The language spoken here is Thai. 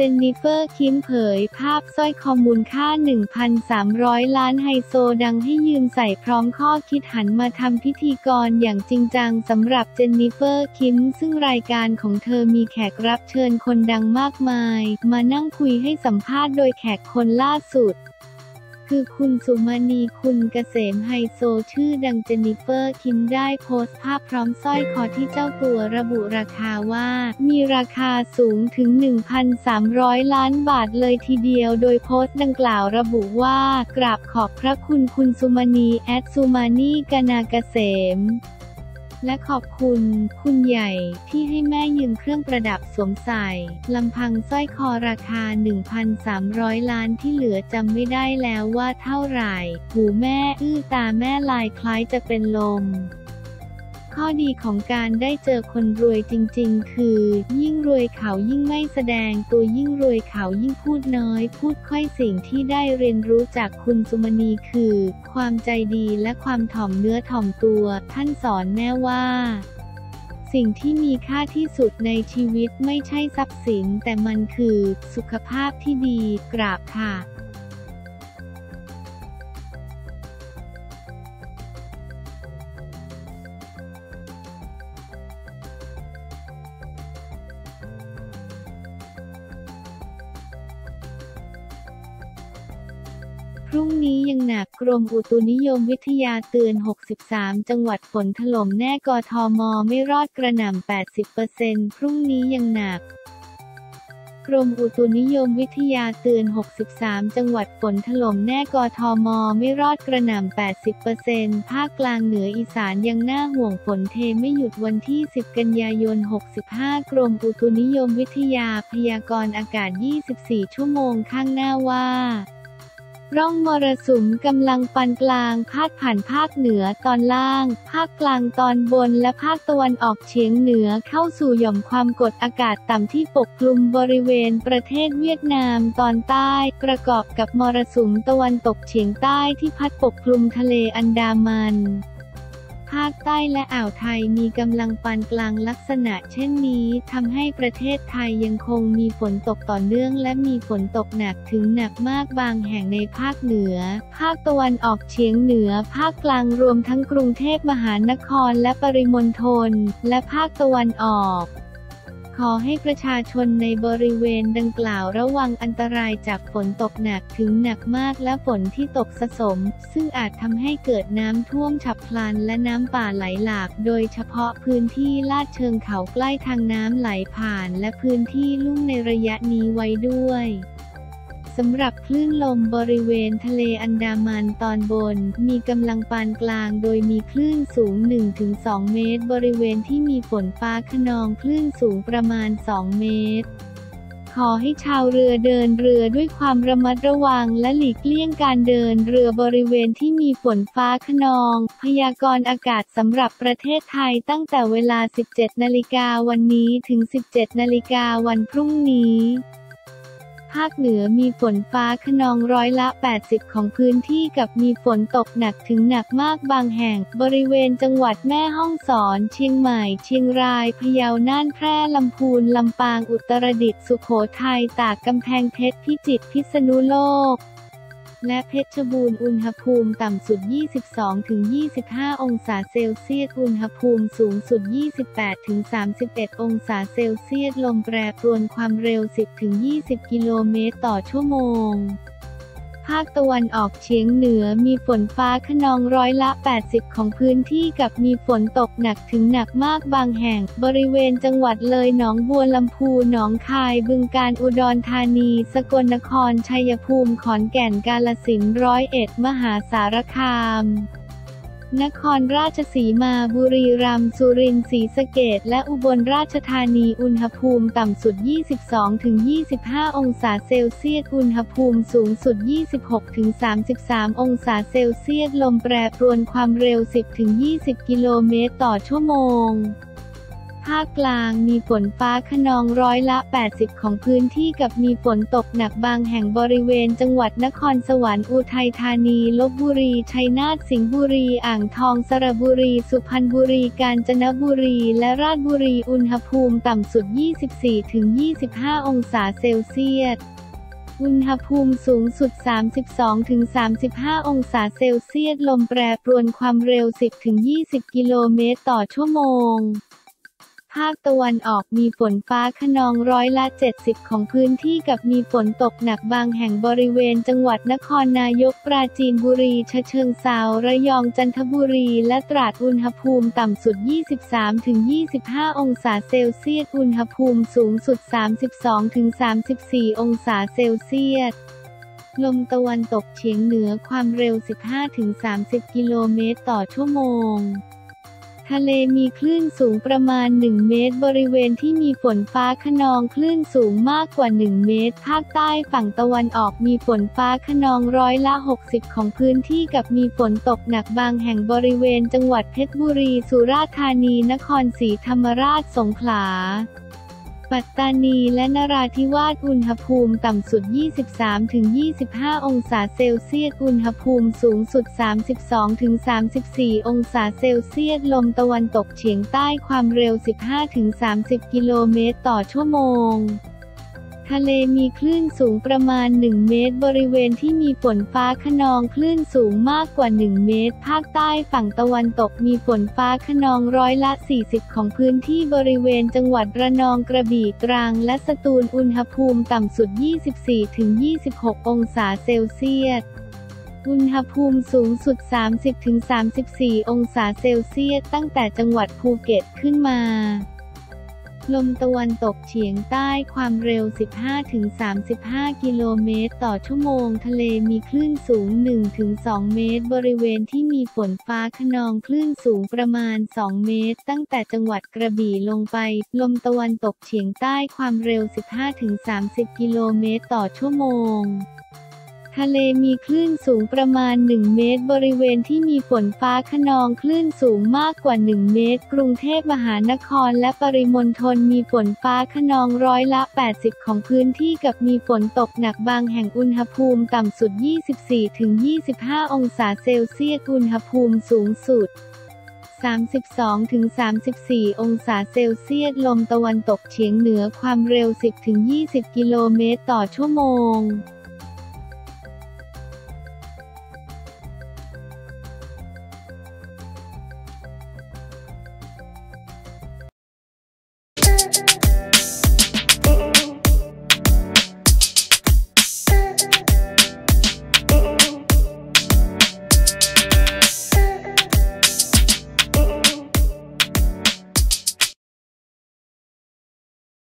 เจนนิเฟอร์คิมเผยภาพสร้อยคอมูลค่า 1,300 ล้านไฮโซดังให้ยืมใส่พร้อมข้อคิดหันมาทำพิธีกรอย่างจริงจังสำหรับเจนนิเฟอร์คิมซึ่งรายการของเธอมีแขกรับเชิญคนดังมากมายมานั่งคุยให้สัมภาษณ์โดยแขกคนล่าสุดคือคุณสุมาณีคุณเกษมไฮโซชื่อดังเจนนิเฟอร์คิมได้โพสต์ภาพพร้อมสร้อยคอที่เจ้าตัวระบุราคาว่ามีราคาสูงถึง 1,300 ล้านบาทเลยทีเดียวโดยโพสต์ดังกล่าวระบุว่ากราบขอบพระคุณคุณสุมาณี@sumani Kanagasemและขอบคุณคุณใหญ่ที่ให้แม่ยืมเครื่องประดับสวมใส่ลำพังสร้อยคอราคา 1,300 ล้านที่เหลือจำไม่ได้แล้วว่าเท่าไหร่หูแม่อื้อตาแม่ลายคล้ายจะเป็นลมข้อดีของการได้เจอคนรวยจริงๆคือยิ่งรวยเขายิ่งไม่แสดงตัวยิ่งรวยเขายิ่งพูดน้อยพูดค่อยสิ่งที่ได้เรียนรู้จากคุณสุมณีคือความใจดีและความถ่อมเนื้อถ่อมตัวท่านสอนแม่ว่าสิ่งที่มีค่าที่สุดในชีวิตไม่ใช่ทรัพย์สินแต่มันคือสุขภาพที่ดีกราบค่ะพรุ่งนี้ยังหนักกรมอุตุนิยมวิทยาเตือน 63 จังหวัดฝนถล่มแน่กทม.ไม่รอดกระหน่ำ 80% พรุ่งนี้ยังหนักกรมอุตุนิยมวิทยาเตือน 63 จังหวัดฝนถล่มแน่กทม.ไม่รอดกระหน่ำ 80% ภาคกลางเหนืออีสานยังน่าห่วงฝนเทไม่หยุดวันที่ 10 กันยายน 65 กรมอุตุนิยมวิทยาพยากรณ์อากาศ 24 ชั่วโมงข้างหน้าว่าร่องมรสุมกำลังปานกลางพาดผ่านภาคเหนือตอนล่างภาคกลางตอนบนและภาคตะวันออกเฉียงเหนือเข้าสู่หย่อมความกดอากาศต่ำที่ปกคลุมบริเวณประเทศเวียดนามตอนใต้ประกอบกับมรสุมตะวันตกเฉียงใต้ที่พัดปกคลุมทะเลอันดามันภาคใต้และอ่าวไทยมีกำลังปานกลางลักษณะเช่นนี้ทำให้ประเทศไทยยังคงมีฝนตกต่อเนื่องและมีฝนตกหนักถึงหนักมากบางแห่งในภาคเหนือภาคตะวันออกเฉียงเหนือภาคกลางรวมทั้งกรุงเทพมหานครและปริมณฑลและภาคตะวันออกขอให้ประชาชนในบริเวณดังกล่าวระวังอันตรายจากฝนตกหนักถึงหนักมากและฝนที่ตกสะสมซึ่งอาจทำให้เกิดน้ำท่วมฉับพลันและน้ำป่าไหลหลากโดยเฉพาะพื้นที่ลาดเชิงเขาใกล้ทางน้ำไหลผ่านและพื้นที่ลุ่มในระยะนี้ไว้ด้วยสำหรับคลื่นลมบริเวณทะเลอันดามันตอนบนมีกำลังปานกลางโดยมีคลื่นสูง 1-2 เมตรบริเวณที่มีฝนฟ้าคะนองคลื่นสูงประมาณ 2 เมตรขอให้ชาวเรือเดินเรือด้วยความระมัดระวังและหลีกเลี่ยงการเดินเรือบริเวณที่มีฝนฟ้าคะนองพยากรณ์อากาศสำหรับประเทศไทยตั้งแต่เวลา 17 นาฬิกาวันนี้ถึง 17 นาฬิกาวันพรุ่งนี้ภาคเหนือมีฝนฟ้าคะนองร้อยละ 80 ของพื้นที่กับมีฝนตกหนักถึงหนักมากบางแห่งบริเวณจังหวัดแม่ฮ่องสอนเชียงใหม่เชียงรายพะเยาน่านแพร่ลำพูนลำปางอุตรดิตถ์สุโขทัยตากกำแพงเพชรพิจิตรพิษณุโลกและเพชรบูรณ์อุณหภูมิต่ำสุด 22-25 องศาเซลเซียสอุณหภูมิสูงสุด 28-31 องศาเซลเซียสลมแปรปรวนความเร็ว 10-20 กิโลเมตรต่อชั่วโมงภาคตะวันออกเฉียงเหนือมีฝนฟ้าคะนองร้อยละ 80 ของพื้นที่กับมีฝนตกหนักถึงหนักมากบางแห่งบริเวณจังหวัดเลยหนองบัวลำพูหนองคายบึงกาฬอุดรธานีสกลนครชัยภูมิขอนแก่นกาฬสินธุ์ร้อยเอ็ดมหาสารคามนครราชสีมาบุรีรัมย์สุรินทร์ศรีสะเกษและอุบลราชธานีอุณหภูมิต่ำสุด 22-25 องศาเซลเซียสอุณหภูมิสูงสุด 26-33 องศาเซลเซียสลมแปรปรวนความเร็ว 10-20 กิโลเมตรต่อชั่วโมงภ ภาคกลางมีฝนฟ้าคะนองร้อยละ80ของพื้นที่กับมีฝนตกหนักบางแห่งบริเวณจังหวัดนครสวรรค์อุทัยธานีลพบุรีชัยนาทสิงห์บุรีอ่างทองสระบุรีสุพรรณบุรีกาญจนบุรีและราชบุรีอุณหภูมิต่ำสุด 24-25 องศาเซลเซียสอุณหภูมิสูงสุด 32-35 องศาเซลเซียสลมแปรปรวนความเร็ว 10-20 กิโลเมตรต่อชั่วโมงภาคตะวันออกมีฝนฟ้าคะนองร้อยละ70ของพื้นที่กับมีฝนตกหนักบางแห่งบริเวณจังหวัดนครนายกปราจีนบุรีฉะเชิงเทราระยองจันทบุรีและตราดอุณหภูมิต่ำสุด 23-25 องศาเซลเซียสอุณหภูมิสูงสุด 32-34 องศาเซลเซียสลมตะวันตกเฉียงเหนือความเร็ว 15-30 กิโลเมตรต่อชั่วโมงทะเลมีคลื่นสูงประมาณ1เมตรบริเวณที่มีฝนฟ้าคะนองคลื่นสูงมากกว่า1เมตรภาคใต้ฝั่งตะวันออกมีฝนฟ้าคะนองร้อยละ60ของพื้นที่กับมีฝนตกหนักบางแห่งบริเวณจังหวัดเพชรบุรีสุราษฎร์ธานีนครศรีธรรมราชสงขลาปัตตานีและนราธิวาสอุณหภูมิต่ำสุด 23-25 องศาเซลเซียสอุณหภูมิสูงสุด 32-34 องศาเซลเซียสลมตะวันตกเฉียงใต้ความเร็ว 15-30 กิโลเมตรต่อชั่วโมงทะเลมีคลื่นสูงประมาณ1เมตรบริเวณที่มีฝนฟ้าคะนองคลื่นสูงมากกว่า1เมตรภาคใต้ฝั่งตะวันตกมีฝนฟ้าคะนองร้อยละ40ของพื้นที่บริเวณจังหวัดระนองกระบี่ตรังและสตูลอุณหภูมิต่ำสุด 24-26 องศาเซลเซียสอุณหภูมิสูงสุด 30-34 องศาเซลเซียสตั้งแต่จังหวัดภูเก็ตขึ้นมาลมตะวันตกเฉียงใต้ความเร็ว 15-35 กิโลเมตรต่อชั่วโมงทะเลมีคลื่นสูง 1-2 เมตรบริเวณที่มีฝนฟ้าคะนองคลื่นสูงประมาณ2เมตรตั้งแต่จังหวัดกระบี่ลงไปลมตะวันตกเฉียงใต้ความเร็ว 15-30 กิโลเมตรต่อชั่วโมงทะเลมีคลื่นสูงประมาณ1เมตรบริเวณที่มีฝนฟ้าคะนองคลื่นสูงมากกว่า1เมตรกรุงเทพมหานครและปริมณฑลมีฝนฟ้าคะนองร้อยละ80ของพื้นที่กับมีฝนตกหนักบางแห่งอุณหภูมิต่ำสุด 24-25 องศาเซลเซียสอุณหภูมิสูงสุด 32-34 องศาเซลเซียสลมตะวันตกเฉียงเหนือความเร็ว 10-20 กิโลเมตรต่อชั่วโมง